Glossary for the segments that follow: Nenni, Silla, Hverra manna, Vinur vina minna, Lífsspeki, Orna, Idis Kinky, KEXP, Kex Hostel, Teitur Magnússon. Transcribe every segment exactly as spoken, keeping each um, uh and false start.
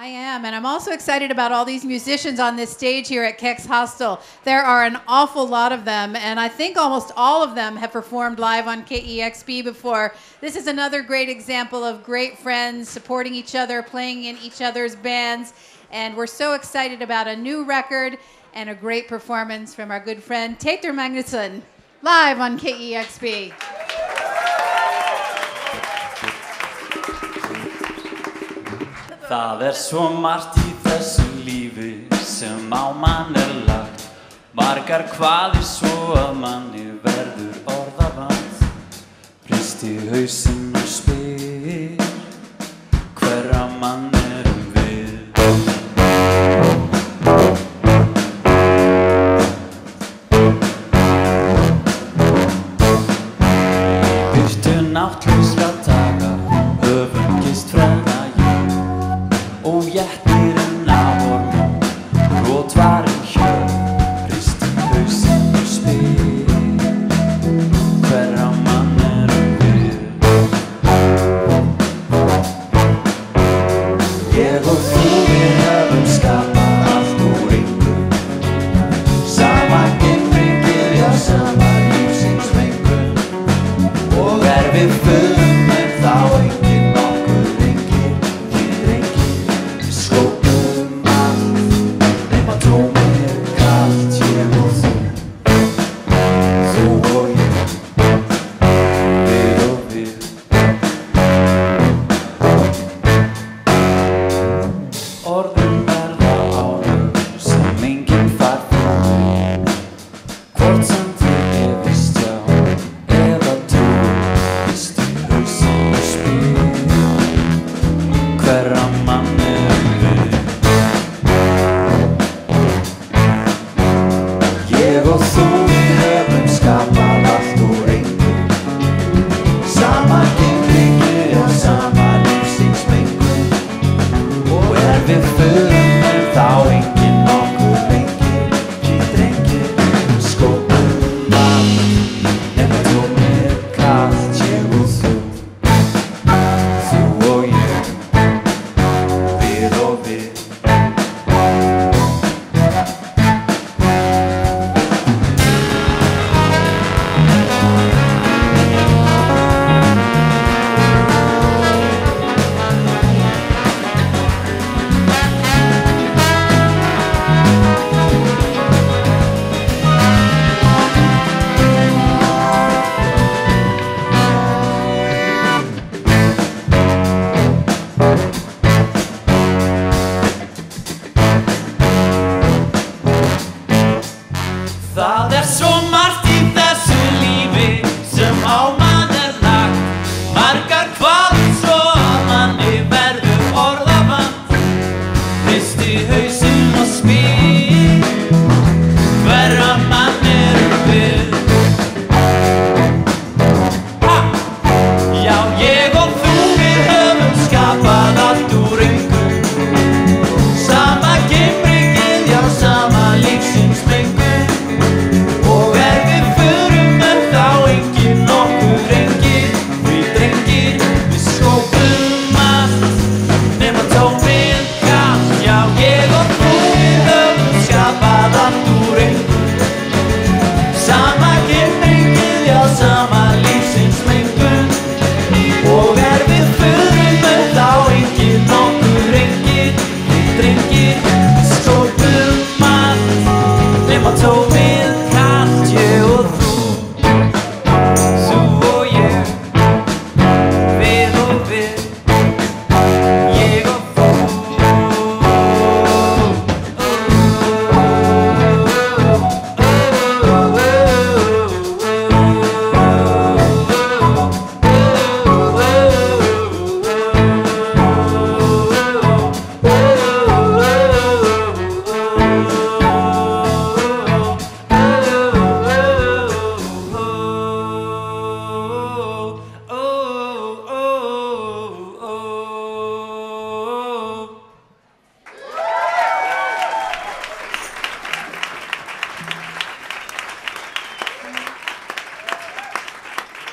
I am, and I'm also excited about all these musicians on this stage here at Kex Hostel. There are an awful lot of them, and I think almost all of them have performed live on K E X P before. This is another great example of great friends supporting each other, playing in each other's bands, and we're so excited about a new record and a great performance from our good friend Teitur Magnússon, live on K E X P. Það er svo margt í þessu lífi sem á mann er lagt. Margar kvaðir svo að manni verður orðavant. Bristi hausinn og spyr hverra mann erum við. Í byrtu náttlausra daga höfum gist frá. Og jættirinn af ornum, rótvarinn hjörn, ristir hausinn og spyr, hverra mann erum við? Ég og þú við höfum skapað allt úr engu, sama geimbyggir, já sama lífsins mengun, og er við fullum er þá engin.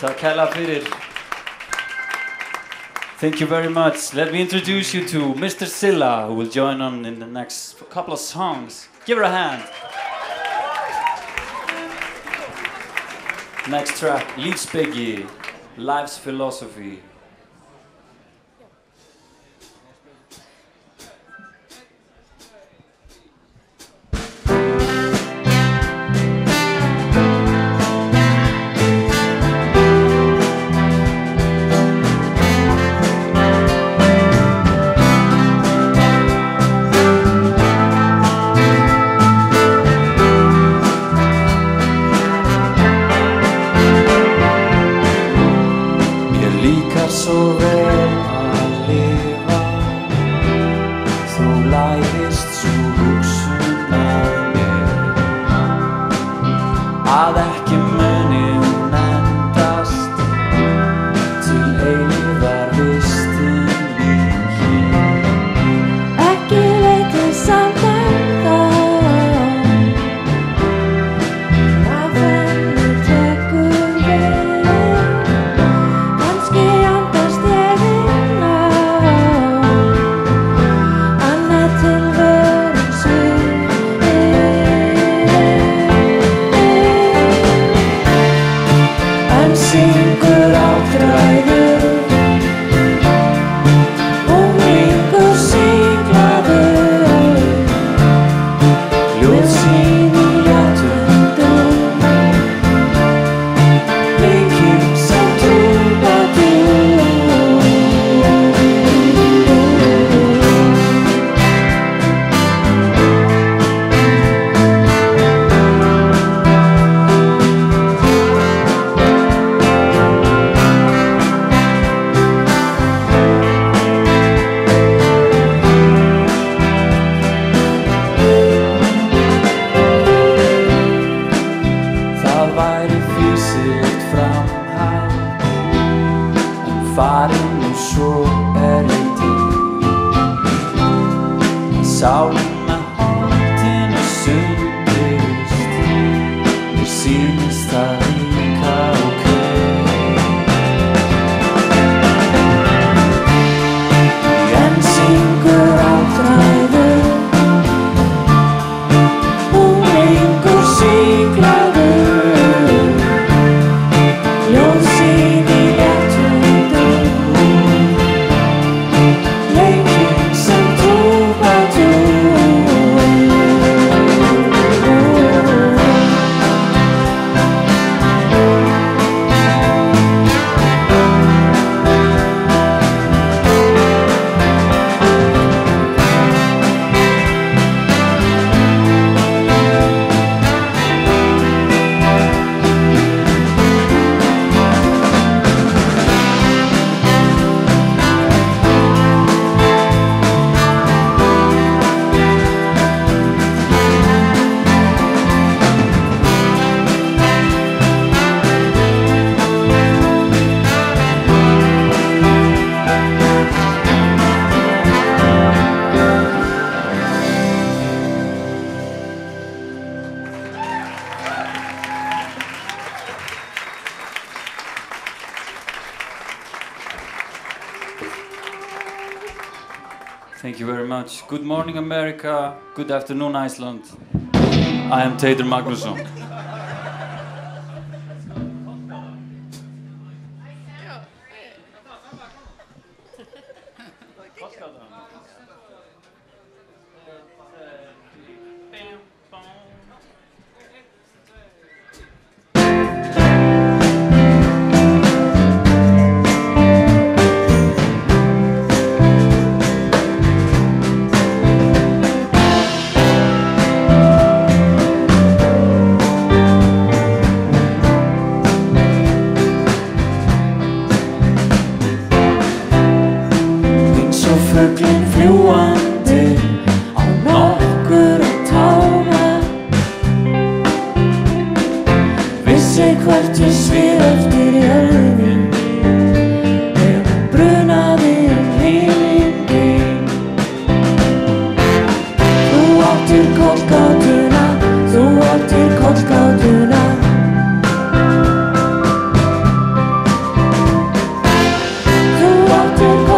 Takk hella fyrir. Thank you very much. Let me introduce you to Mister Silla, who will join on in the next couple of songs. Give her a hand. Next track, Lífsspeki, Life's Philosophy. Thank you very much. Good morning, America. Good afternoon, Iceland. I am Teitur Magnússon. Thank you.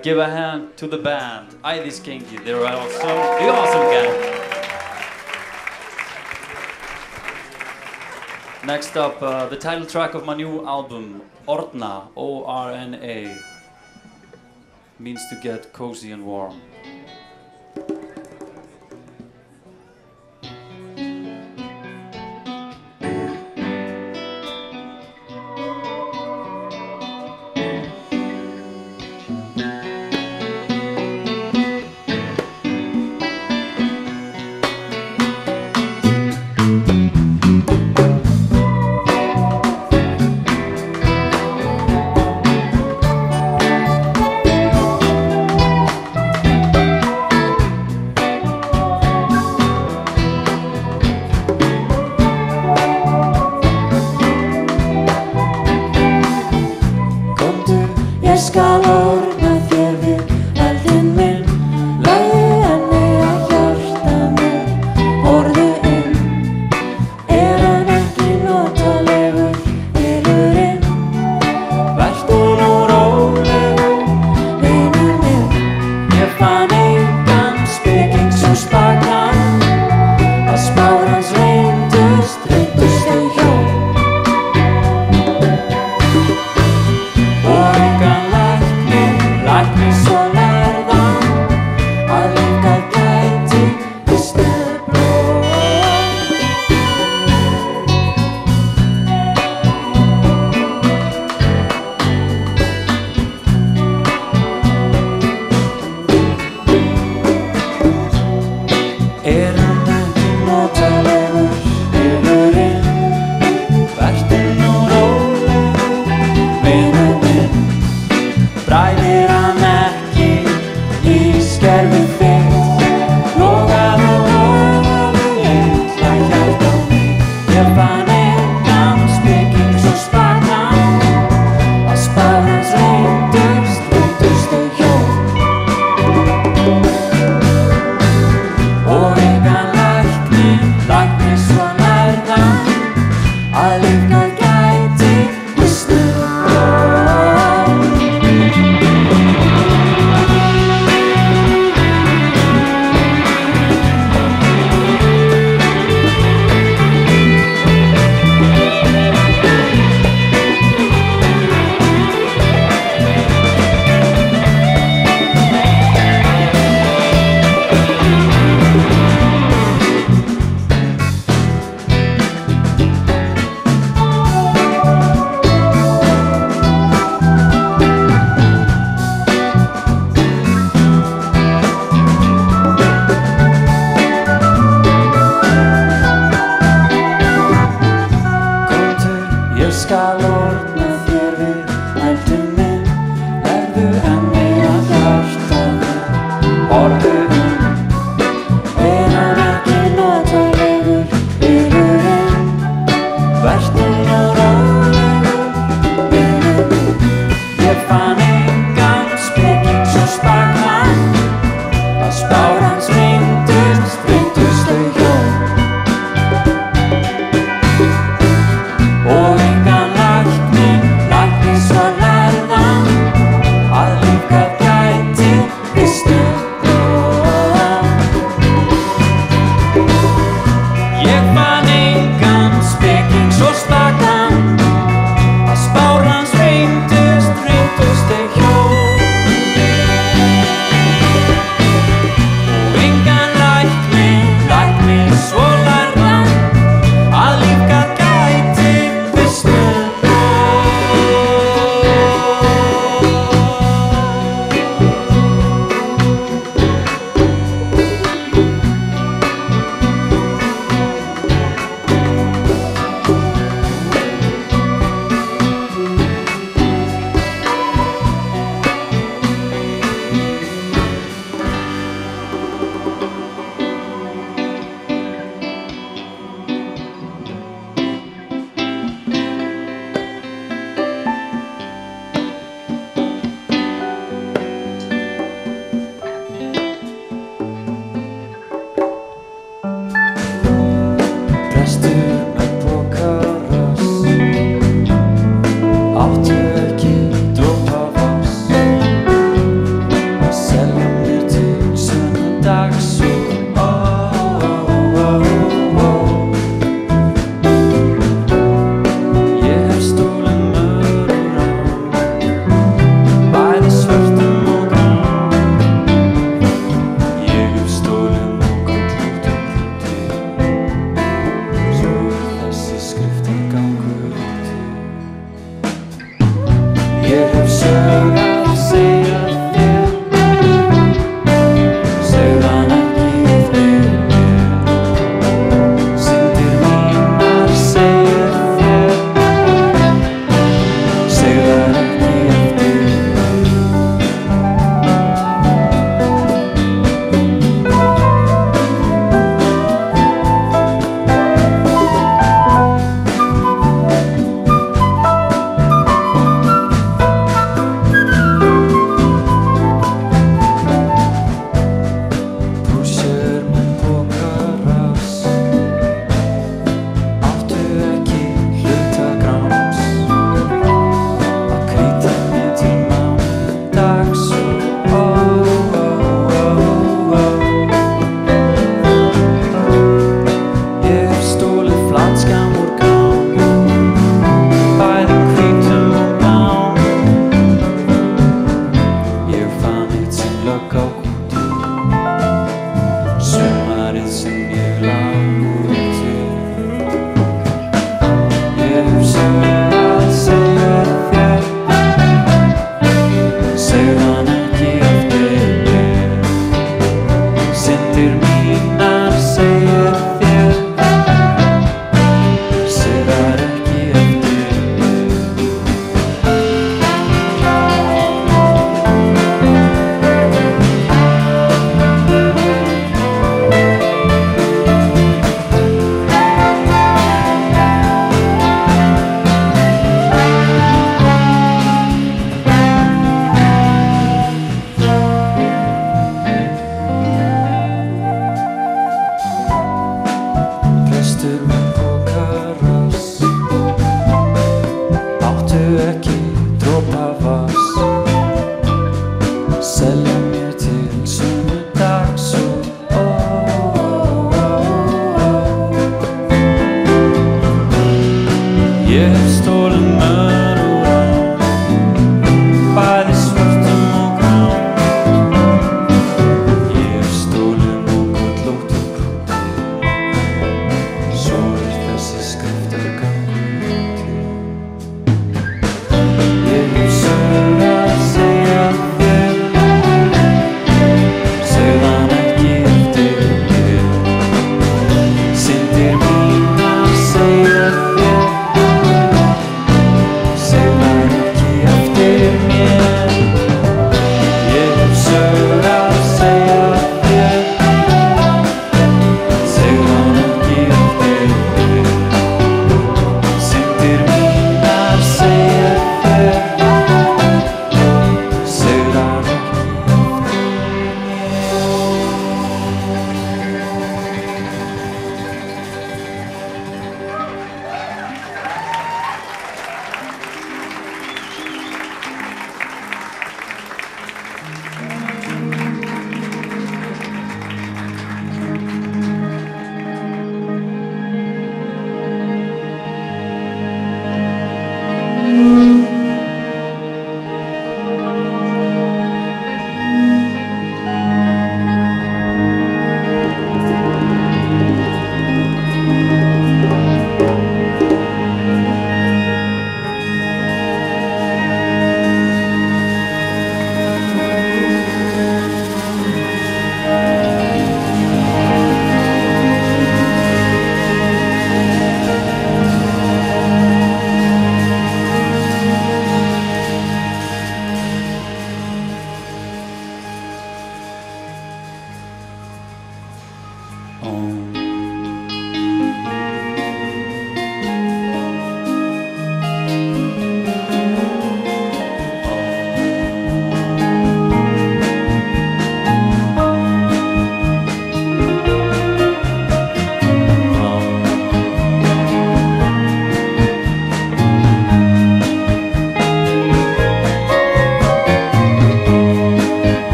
Give a hand to the band, Idis Kinky. They're also the awesome gang. Next up, uh, the title track of my new album, Orna, O R N A. Means to get cozy and warm.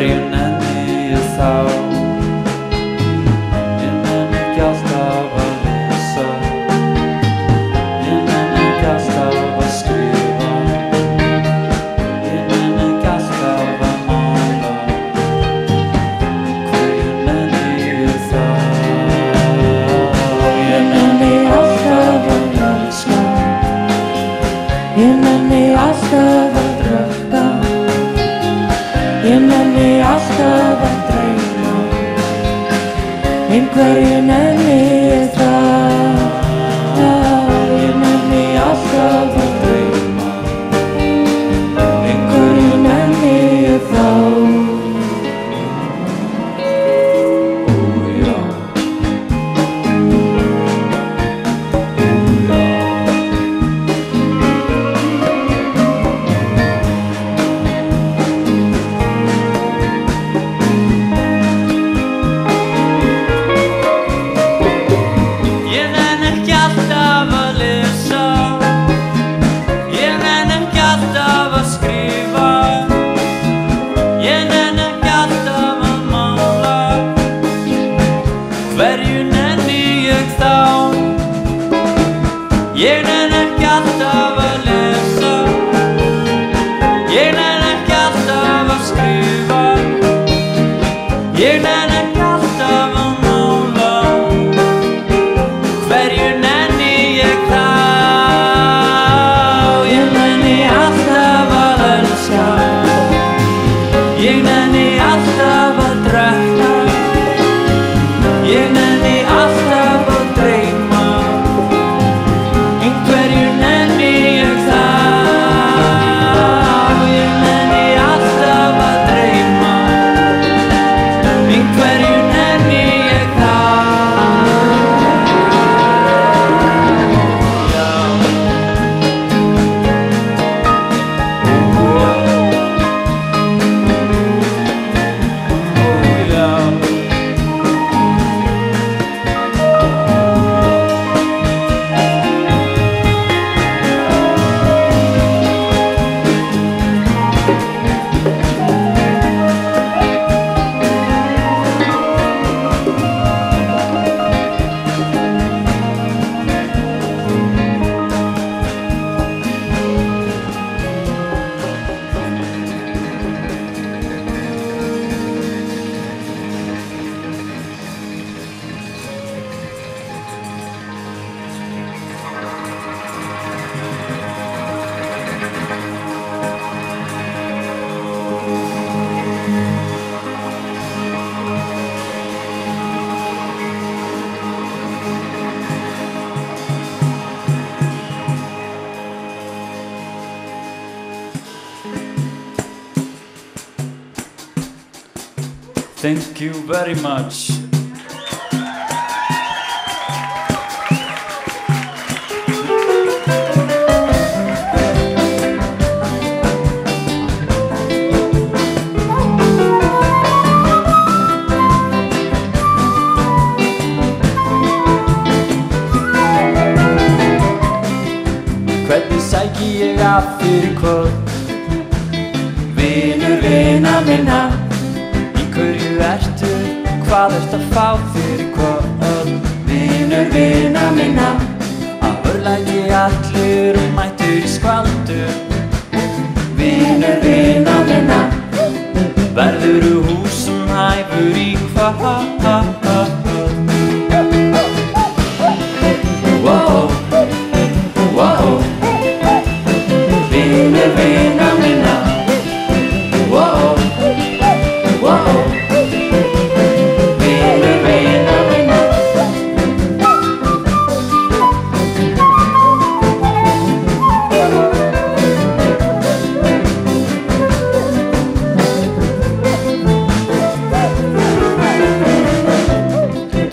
hverju nenni ég þá? Ég nenni ekki alltaf að lesa, ég nenni ekki alltaf að skrifa, ég nenni ekki alltaf að mála, hverju nenni ég þá? Ég nenni alltaf að elska, ég nenni alltaf að drekka, ég nenni alltaf að dreyma, einhverju nenni ég það. Ég nenni alltaf að dreyma, einhverju nenni ég þá. Ó já, ó já. Thank you very much. Hvernig sæki ég að fyrir kvöld? Vinur vina minna, hvað ert að fá fyrir kvöld? Vinur vina minna, að örlægi allir og mætur í skvaldur. Vinur vina minna, verður úr húsum hæfur í kvöld. Vinur vina minna,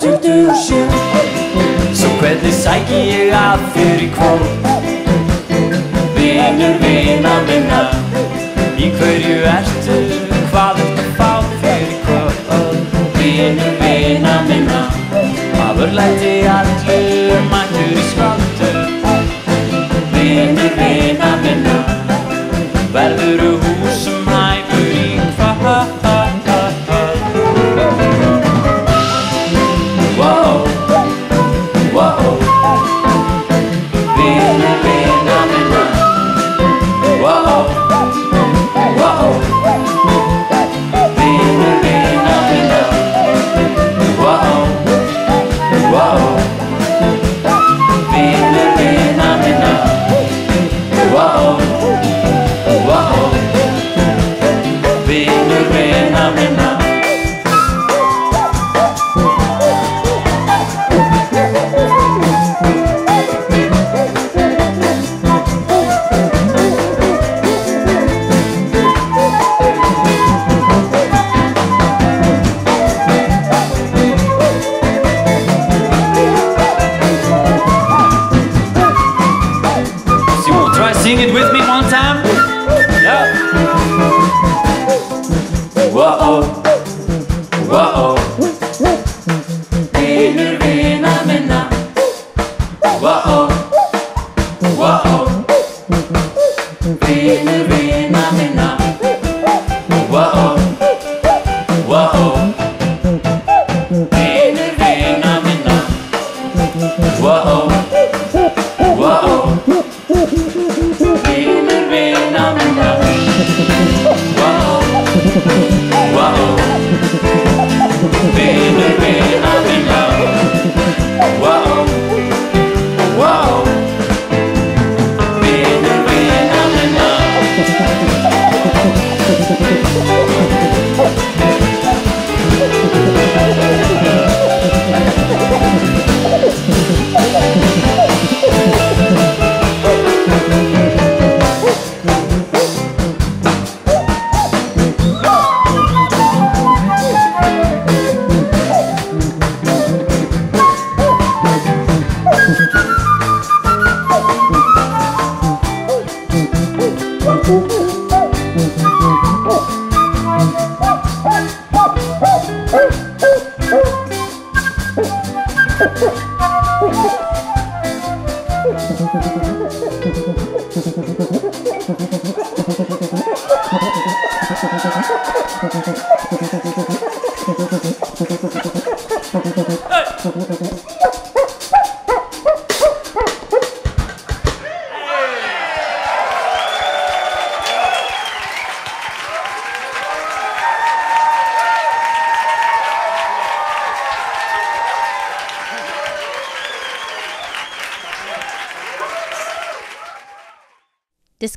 do do. confusion. Svo hvernig sæki ég að fyrir kvót? Vinur vina minna, í hverju ertu? Hvað ertu að fá fyrir kvót? Vinur vina minna, maður læti allur mættur í skottur. Vinur vina minna, verðuru húsum hæmur í kvart.